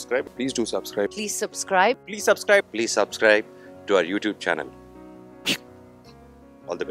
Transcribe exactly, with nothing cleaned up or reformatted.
subscribe. Please do subscribe. Please subscribe. Please subscribe. Please subscribe to our YouTube channel.